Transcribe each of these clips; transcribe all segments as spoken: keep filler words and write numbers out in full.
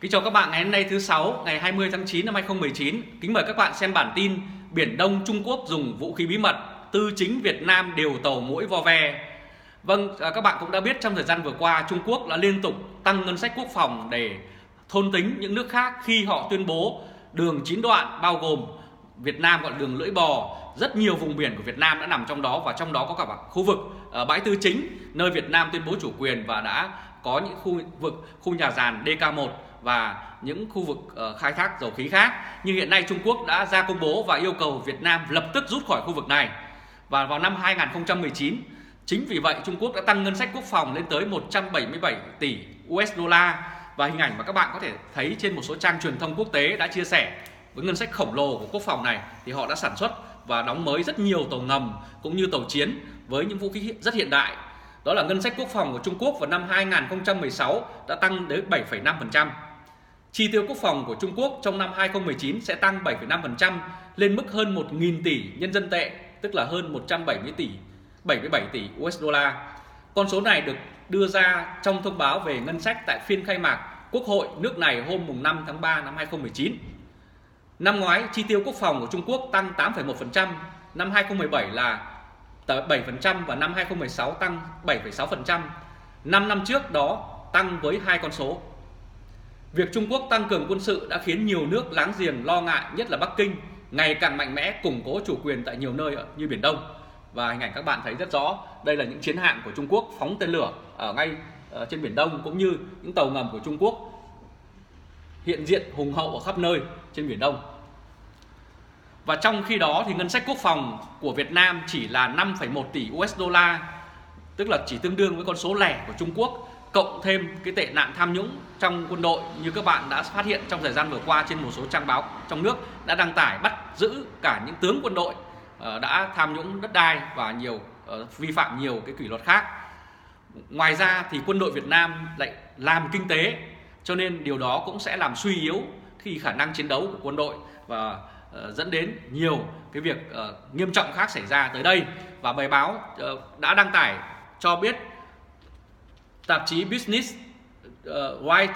Kính chào các bạn, ngày hôm nay thứ sáu, ngày hai mươi tháng chín năm hai nghìn không trăm mười chín. Kính mời các bạn xem bản tin Biển Đông Trung Quốc dùng vũ khí bí mật, Tư Chính Việt Nam điều tàu mũi vo ve. Vâng, các bạn cũng đã biết trong thời gian vừa qua, Trung Quốc đã liên tục tăng ngân sách quốc phòng để thôn tính những nước khác khi họ tuyên bố đường chín đoạn bao gồm Việt Nam gọi là đường lưỡi bò. Rất nhiều vùng biển của Việt Nam đã nằm trong đó, và trong đó có cả khu vực Bãi Tư Chính, nơi Việt Nam tuyên bố chủ quyền và đã có những khu vực khu nhà giàn D K một và những khu vực khai thác dầu khí khác. Nhưng hiện nay Trung Quốc đã ra công bố và yêu cầu Việt Nam lập tức rút khỏi khu vực này. Và vào năm hai nghìn không trăm mười chín, chính vì vậy Trung Quốc đã tăng ngân sách quốc phòng lên tới một trăm bảy mươi bảy tỷ u ét đô la. Và hình ảnh mà các bạn có thể thấy trên một số trang truyền thông quốc tế đã chia sẻ với ngân sách khổng lồ của quốc phòng này, thì họ đã sản xuất và đóng mới rất nhiều tàu ngầm cũng như tàu chiến với những vũ khí rất hiện đại. Đó là ngân sách quốc phòng của Trung Quốc vào năm hai nghìn không trăm mười sáu đã tăng đến bảy phẩy năm phần trăm. Chi tiêu quốc phòng của Trung Quốc trong năm hai nghìn không trăm mười chín sẽ tăng bảy phẩy năm phần trăm lên mức hơn một nghìn tỷ nhân dân tệ, tức là hơn một trăm bảy mươi tỷ, bảy mươi bảy tỷ u ét đô. Con số này được đưa ra trong thông báo về ngân sách tại phiên khai mạc Quốc hội nước này hôm năm tháng ba năm hai nghìn không trăm mười chín. Năm ngoái, chi tiêu quốc phòng của Trung Quốc tăng tám phẩy một phần trăm, năm hai nghìn không trăm mười bảy là bảy phần trăm và năm hai nghìn không trăm mười sáu tăng bảy phẩy sáu phần trăm. năm năm trước đó tăng với hai con số. Việc Trung Quốc tăng cường quân sự đã khiến nhiều nước láng giềng lo ngại, nhất là Bắc Kinh, ngày càng mạnh mẽ củng cố chủ quyền tại nhiều nơi như Biển Đông. Và hình ảnh các bạn thấy rất rõ, đây là những chiến hạm của Trung Quốc phóng tên lửa ở ngay trên Biển Đông, cũng như những tàu ngầm của Trung Quốc hiện diện hùng hậu ở khắp nơi trên Biển Đông. Và trong khi đó thì ngân sách quốc phòng của Việt Nam chỉ là năm phẩy một tỷ u ét đô la, tức là chỉ tương đương với con số lẻ của Trung Quốc, cộng thêm cái tệ nạn tham nhũng trong quân đội như các bạn đã phát hiện trong thời gian vừa qua trên một số trang báo trong nước đã đăng tải bắt giữ cả những tướng quân đội đã tham nhũng đất đai và nhiều vi phạm nhiều cái kỷ luật khác. Ngoài ra thì quân đội Việt Nam lại làm kinh tế, cho nên điều đó cũng sẽ làm suy yếu thì khả năng chiến đấu của quân đội và dẫn đến nhiều cái việc uh, nghiêm trọng khác xảy ra tới đây. Và bài báo uh, đã đăng tải cho biết, tạp chí Business uh, White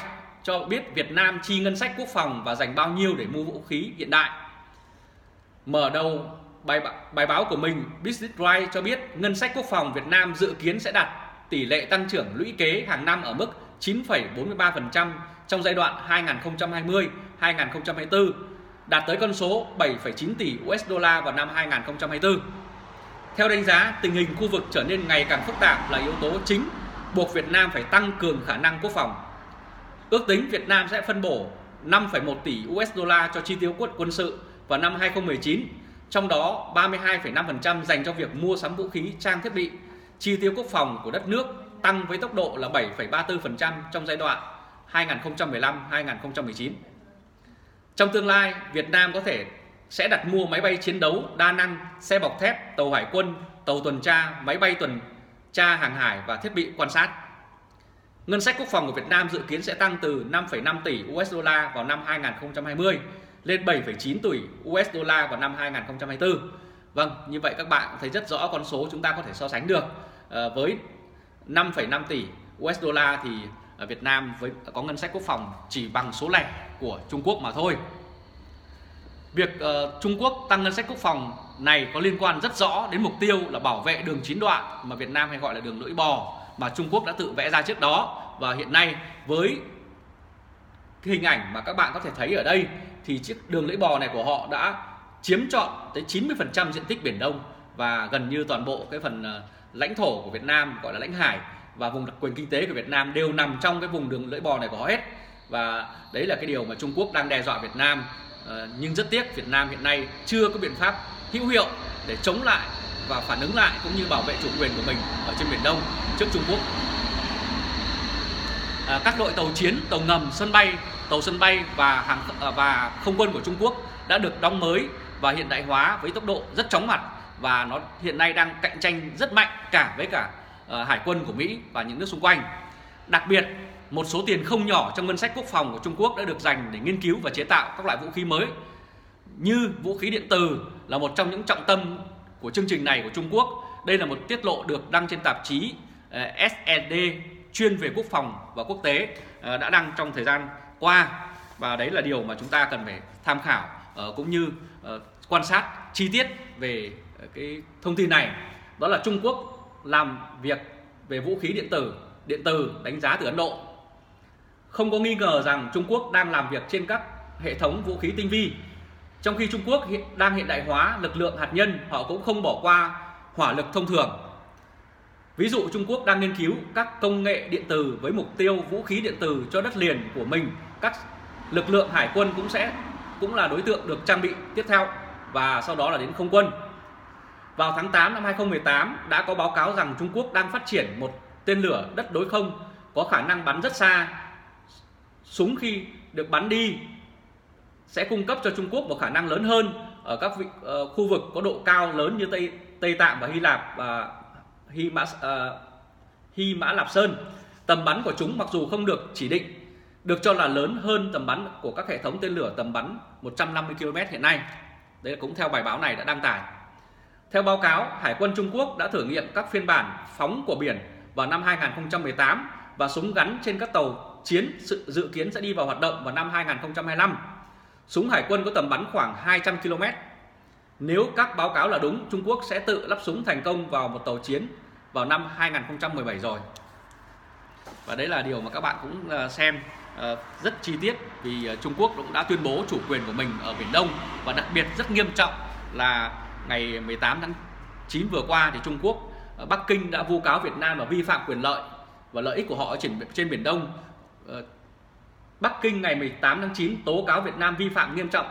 cho biết Việt Nam chi ngân sách quốc phòng và dành bao nhiêu để mua vũ khí hiện đại. Mở đầu bài, bài báo của mình, Business White cho biết ngân sách quốc phòng Việt Nam dự kiến sẽ đạt tỷ lệ tăng trưởng lũy kế hàng năm ở mức chín phẩy bốn mươi ba phần trăm trong giai đoạn hai nghìn không trăm hai mươi đến hai nghìn không trăm hai mươi tư, đạt tới con số bảy phẩy chín tỷ u ét đô vào năm hai nghìn không trăm hai mươi tư. Theo đánh giá, tình hình khu vực trở nên ngày càng phức tạp là yếu tố chính buộc Việt Nam phải tăng cường khả năng quốc phòng. Ước tính Việt Nam sẽ phân bổ năm phẩy một tỷ u ét đô cho chi tiêu quân sự vào năm hai nghìn không trăm mười chín, trong đó ba mươi hai phẩy năm phần trăm dành cho việc mua sắm vũ khí, trang thiết bị. Chi tiêu quốc phòng của đất nước tăng với tốc độ là bảy phẩy ba mươi tư phần trăm trong giai đoạn hai nghìn không trăm mười lăm đến hai nghìn không trăm mười chín. Trong tương lai, Việt Nam có thể sẽ đặt mua máy bay chiến đấu đa năng, xe bọc thép, tàu hải quân, tàu tuần tra, máy bay tuần tra hàng hải và thiết bị quan sát. Ngân sách quốc phòng của Việt Nam dự kiến sẽ tăng từ năm phẩy năm tỷ u ét đô vào năm hai nghìn không trăm hai mươi lên bảy phẩy chín tỷ u ét đô vào năm hai nghìn không trăm hai mươi tư. Vâng, như vậy các bạn thấy rất rõ con số chúng ta có thể so sánh được. À, với năm phẩy năm tỷ u ét đô thì ở Việt Nam với có ngân sách quốc phòng chỉ bằng số lẻ của Trung Quốc mà thôi. Việc uh, Trung Quốc tăng ngân sách quốc phòng này có liên quan rất rõ đến mục tiêu là bảo vệ đường chín đoạn mà Việt Nam hay gọi là đường lưỡi bò mà Trung Quốc đã tự vẽ ra trước đó. Và hiện nay với cái hình ảnh mà các bạn có thể thấy ở đây thì chiếc đường lưỡi bò này của họ đã chiếm trọn tới chín mươi phần trăm diện tích Biển Đông và gần như toàn bộ cái phần uh, lãnh thổ của Việt Nam gọi là lãnh hải và vùng đặc quyền kinh tế của Việt Nam đều nằm trong cái vùng đường lưỡi bò này của họ hết. Và đấy là cái điều mà Trung Quốc đang đe dọa Việt Nam. ờ, Nhưng rất tiếc Việt Nam hiện nay chưa có biện pháp hữu hiệu để chống lại và phản ứng lại cũng như bảo vệ chủ quyền của mình ở trên Biển Đông trước Trung Quốc. à, Các đội tàu chiến, tàu ngầm, sân bay, tàu sân bay và, hàng, và không quân của Trung Quốc đã được đóng mới và hiện đại hóa với tốc độ rất chóng mặt. Và nó hiện nay đang cạnh tranh rất mạnh cả với cả hải quân của Mỹ và những nước xung quanh. Đặc biệt, một số tiền không nhỏ trong ngân sách quốc phòng của Trung Quốc đã được dành để nghiên cứu và chế tạo các loại vũ khí mới. Như vũ khí điện tử là một trong những trọng tâm của chương trình này của Trung Quốc. Đây là một tiết lộ được đăng trên tạp chí ét e đê chuyên về quốc phòng và quốc tế đã đăng trong thời gian qua. Và đấy là điều mà chúng ta cần phải tham khảo uh, cũng như uh, quan sát chi tiết về uh, cái thông tin này. Đó là Trung Quốc làm việc về vũ khí điện tử, điện tử đánh giá từ Ấn Độ. Không có nghi ngờ rằng Trung Quốc đang làm việc trên các hệ thống vũ khí tinh vi. Trong khi Trung Quốc hiện đang hiện đại hóa lực lượng hạt nhân, họ cũng không bỏ qua hỏa lực thông thường. Ví dụ Trung Quốc đang nghiên cứu các công nghệ điện tử với mục tiêu vũ khí điện tử cho đất liền của mình. Các lực lượng hải quân cũng sẽ cũng là đối tượng được trang bị tiếp theo và sau đó là đến không quân. Vào tháng tám năm hai không một tám đã có báo cáo rằng Trung Quốc đang phát triển một tên lửa đất đối không có khả năng bắn rất xa. Súng khi được bắn đi sẽ cung cấp cho Trung Quốc một khả năng lớn hơn ở các vị, uh, khu vực có độ cao lớn như Tây, Tây Tạng và Hy Lạp và Hy Mã, uh, Hy Mã Lạp Sơn. Tầm bắn của chúng mặc dù không được chỉ định, được cho là lớn hơn tầm bắn của các hệ thống tên lửa tầm bắn một trăm năm mươi ki lô mét hiện nay. Đấy là cũng theo bài báo này đã đăng tải. Theo báo cáo, Hải quân Trung Quốc đã thử nghiệm các phiên bản phóng của biển vào năm hai không một tám và súng gắn trên các tàu chiến sự dự kiến sẽ đi vào hoạt động vào năm hai không hai lăm. Súng hải quân có tầm bắn khoảng hai trăm ki lô mét. Nếu các báo cáo là đúng, Trung Quốc sẽ tự lắp súng thành công vào một tàu chiến vào năm hai không một bảy rồi. Và đấy là điều mà các bạn cũng xem rất chi tiết vì Trung Quốc cũng đã tuyên bố chủ quyền của mình ở Biển Đông, và đặc biệt rất nghiêm trọng là ngày mười tám tháng chín vừa qua thì Trung Quốc, Bắc Kinh đã vu cáo Việt Nam là vi phạm quyền lợi và lợi ích của họ trên Biển Đông. Bắc Kinh ngày mười tám tháng chín tố cáo Việt Nam vi phạm nghiêm trọng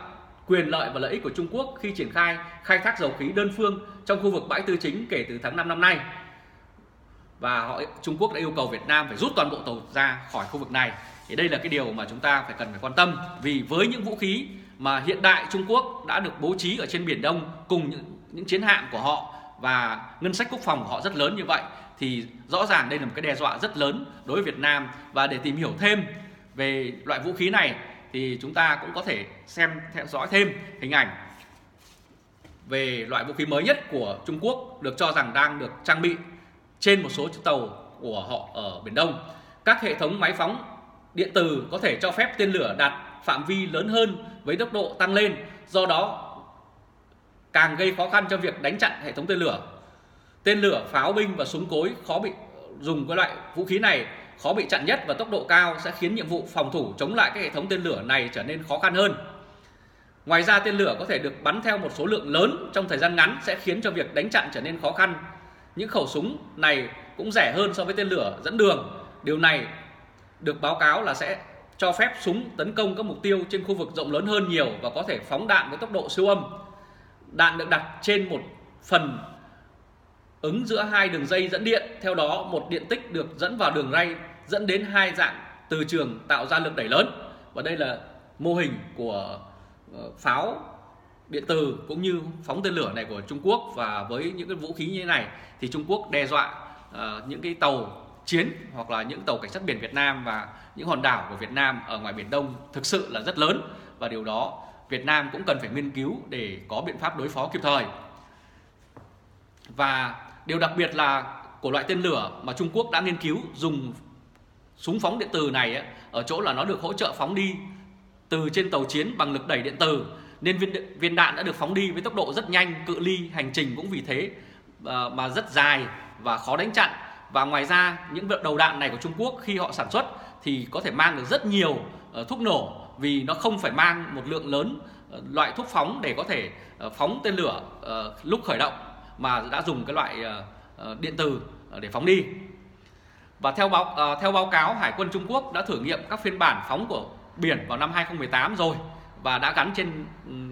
quyền lợi và lợi ích của Trung Quốc khi triển khai khai thác dầu khí đơn phương trong khu vực Bãi Tư Chính kể từ tháng năm năm nay. Và họ Trung Quốc đã yêu cầu Việt Nam phải rút toàn bộ tàu ra khỏi khu vực này. Thì đây là cái điều mà chúng ta phải cần phải quan tâm, vì với những vũ khí mà hiện đại Trung Quốc đã được bố trí ở trên Biển Đông cùng những, những chiến hạm của họ và ngân sách quốc phòng của họ rất lớn như vậy thì rõ ràng đây là một cái đe dọa rất lớn đối với Việt Nam. Và để tìm hiểu thêm về loại vũ khí này thì chúng ta cũng có thể xem theo dõi thêm hình ảnh về loại vũ khí mới nhất của Trung Quốc được cho rằng đang được trang bị trên một số chiếc tàu của họ ở Biển Đông. Các hệ thống máy phóng điện tử có thể cho phép tên lửa đạt phạm vi lớn hơn với tốc độ tăng lên, do đó càng gây khó khăn cho việc đánh chặn hệ thống tên lửa. Tên lửa, pháo binh và súng cối khó bị dùng với loại vũ khí này khó bị chặn nhất, và tốc độ cao sẽ khiến nhiệm vụ phòng thủ chống lại các hệ thống tên lửa này trở nên khó khăn hơn. Ngoài ra, tên lửa có thể được bắn theo một số lượng lớn trong thời gian ngắn sẽ khiến cho việc đánh chặn trở nên khó khăn. Những khẩu súng này cũng rẻ hơn so với tên lửa dẫn đường. Điều này được báo cáo là sẽ cho phép súng tấn công các mục tiêu trên khu vực rộng lớn hơn nhiều và có thể phóng đạn với tốc độ siêu âm. Đạn được đặt trên một phần ứng giữa hai đường dây dẫn điện, theo đó một điện tích được dẫn vào đường ray dẫn đến hai dạng từ trường tạo ra lực đẩy lớn. Và đây là mô hình của pháo điện tử cũng như phóng tên lửa này của Trung Quốc. Và với những cái vũ khí như thế này thì Trung Quốc đe dọa uh, những cái tàu chiến hoặc là những tàu cảnh sát biển Việt Nam và những hòn đảo của Việt Nam ở ngoài Biển Đông thực sự là rất lớn, và điều đó Việt Nam cũng cần phải nghiên cứu để có biện pháp đối phó kịp thời. Và điều đặc biệt là của loại tên lửa mà Trung Quốc đã nghiên cứu dùng súng phóng điện tử này ấy, ở chỗ là nó được hỗ trợ phóng đi từ trên tàu chiến bằng lực đẩy điện tử, nên viên, viên đạn đã được phóng đi với tốc độ rất nhanh, cự ly hành trình cũng vì thế mà rất dài và khó đánh chặn. Và ngoài ra, những đầu đạn này của Trung Quốc khi họ sản xuất thì có thể mang được rất nhiều thuốc nổ, vì nó không phải mang một lượng lớn loại thuốc phóng để có thể phóng tên lửa lúc khởi động, mà đã dùng cái loại điện tử để phóng đi. Và theo báo, theo báo cáo, Hải quân Trung Quốc đã thử nghiệm các phiên bản phóng của biển vào năm hai không một tám rồi, và đã gắn trên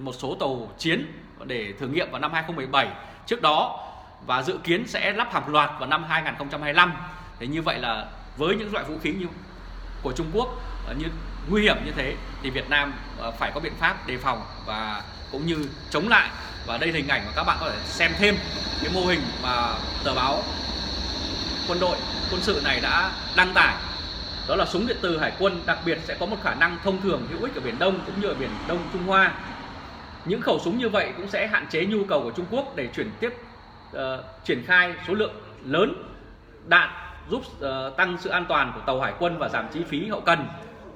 một số tàu chiến để thử nghiệm vào năm hai không một bảy trước đó, và dự kiến sẽ lắp hàng loạt vào năm hai không hai lăm. Thế như vậy là với những loại vũ khí như của Trung Quốc như nguy hiểm như thế thì Việt Nam phải có biện pháp đề phòng và cũng như chống lại. Và đây là hình ảnh mà các bạn có thể xem thêm cái mô hình mà tờ báo quân đội quân sự này đã đăng tải. Đó là súng điện tử hải quân đặc biệt sẽ có một khả năng thông thường hữu ích ở Biển Đông cũng như ở Biển Đông Trung Hoa. Những khẩu súng như vậy cũng sẽ hạn chế nhu cầu của Trung Quốc để chuyển tiếp uh, triển khai số lượng lớn đạn, giúp uh, tăng sự an toàn của tàu hải quân và giảm chi phí hậu cần.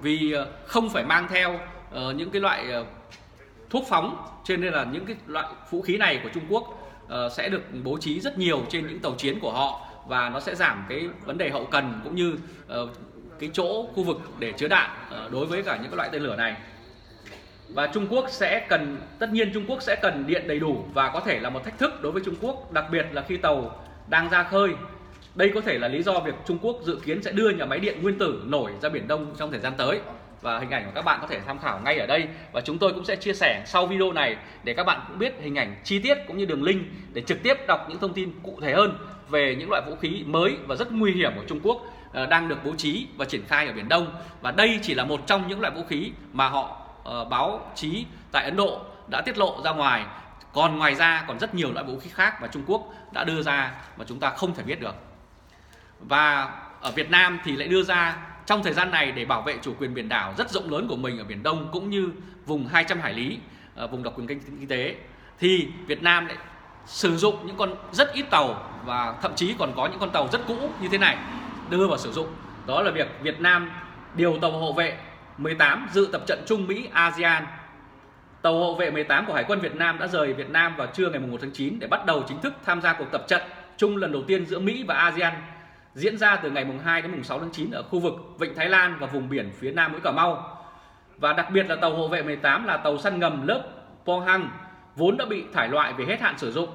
vì không phải mang theo những cái loại thuốc phóng, cho nên là những cái loại vũ khí này của Trung Quốc sẽ được bố trí rất nhiều trên những tàu chiến của họ, và nó sẽ giảm cái vấn đề hậu cần cũng như cái chỗ khu vực để chứa đạn đối với cả những cái loại tên lửa này. Và Trung Quốc sẽ cần, tất nhiên Trung Quốc sẽ cần điện đầy đủ và có thể là một thách thức đối với Trung Quốc, đặc biệt là khi tàu đang ra khơi. Đây có thể là lý do việc Trung Quốc dự kiến sẽ đưa nhà máy điện nguyên tử nổi ra Biển Đông trong thời gian tới. Và hình ảnh của các bạn có thể tham khảo ngay ở đây, và chúng tôi cũng sẽ chia sẻ sau video này để các bạn cũng biết hình ảnh chi tiết cũng như đường link để trực tiếp đọc những thông tin cụ thể hơn về những loại vũ khí mới và rất nguy hiểm của Trung Quốc đang được bố trí và triển khai ở Biển Đông. Và đây chỉ là một trong những loại vũ khí mà họ báo chí tại Ấn Độ đã tiết lộ ra ngoài, còn ngoài ra còn rất nhiều loại vũ khí khác mà Trung Quốc đã đưa ra mà chúng ta không thể biết được. Và ở Việt Nam thì lại đưa ra trong thời gian này để bảo vệ chủ quyền biển đảo rất rộng lớn của mình ở Biển Đông cũng như vùng hai trăm hải lý, vùng đặc quyền kinh tế, thì Việt Nam lại sử dụng những con rất ít tàu và thậm chí còn có những con tàu rất cũ như thế này đưa vào sử dụng. Đó là việc Việt Nam điều tàu hộ vệ mười tám dự tập trận Trung Mỹ ASEAN. Tàu hộ vệ mười tám của Hải quân Việt Nam đã rời Việt Nam vào trưa ngày mùng một tháng chín để bắt đầu chính thức tham gia cuộc tập trận chung lần đầu tiên giữa Mỹ và ASEAN diễn ra từ ngày mùng hai đến mùng sáu tháng chín ở khu vực Vịnh Thái Lan và vùng biển phía Nam mũi Cà Mau. Và đặc biệt là tàu hộ vệ mười tám là tàu săn ngầm lớp Pohang vốn đã bị thải loại về hết hạn sử dụng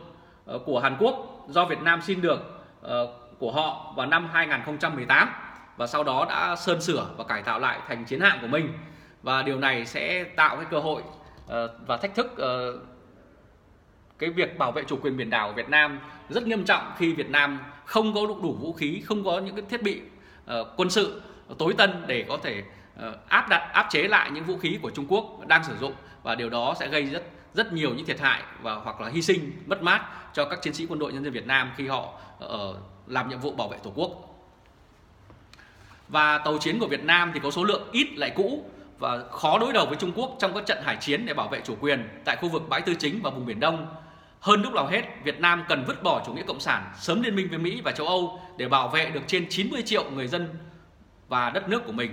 của Hàn Quốc do Việt Nam xin được của họ vào năm hai nghìn không trăm mười tám, và sau đó đã sơn sửa và cải tạo lại thành chiến hạm của mình. Và điều này sẽ tạo cái cơ hội và thách thức cái việc bảo vệ chủ quyền biển đảo của Việt Nam rất nghiêm trọng khi Việt Nam không có đủ vũ khí, không có những cái thiết bị uh, quân sự tối tân để có thể uh, áp đặt, áp chế lại những vũ khí của Trung Quốc đang sử dụng, và điều đó sẽ gây rất rất nhiều những thiệt hại và hoặc là hy sinh, mất mát cho các chiến sĩ quân đội nhân dân Việt Nam khi họ uh, làm nhiệm vụ bảo vệ Tổ quốc. Và tàu chiến của Việt Nam thì có số lượng ít lại cũ và khó đối đầu với Trung Quốc trong các trận hải chiến để bảo vệ chủ quyền tại khu vực Bãi Tư Chính và vùng Biển Đông. Hơn lúc nào hết, Việt Nam cần vứt bỏ chủ nghĩa cộng sản, sớm liên minh với Mỹ và châu Âu để bảo vệ được trên chín mươi triệu người dân và đất nước của mình.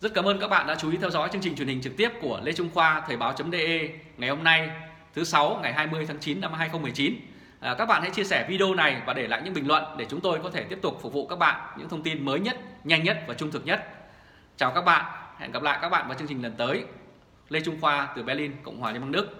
Rất cảm ơn các bạn đã chú ý theo dõi chương trình truyền hình trực tiếp của Lê Trung Khoa, Thoibao chấm de ngày hôm nay, thứ Sáu, ngày hai mươi tháng chín năm hai nghìn không trăm mười chín. À, các bạn hãy chia sẻ video này và để lại những bình luận để chúng tôi có thể tiếp tục phục vụ các bạn những thông tin mới nhất, nhanh nhất và trung thực nhất. Chào các bạn, hẹn gặp lại các bạn vào chương trình lần tới. Lê Trung Khoa từ Berlin, Cộng hòa Liên bang Đức.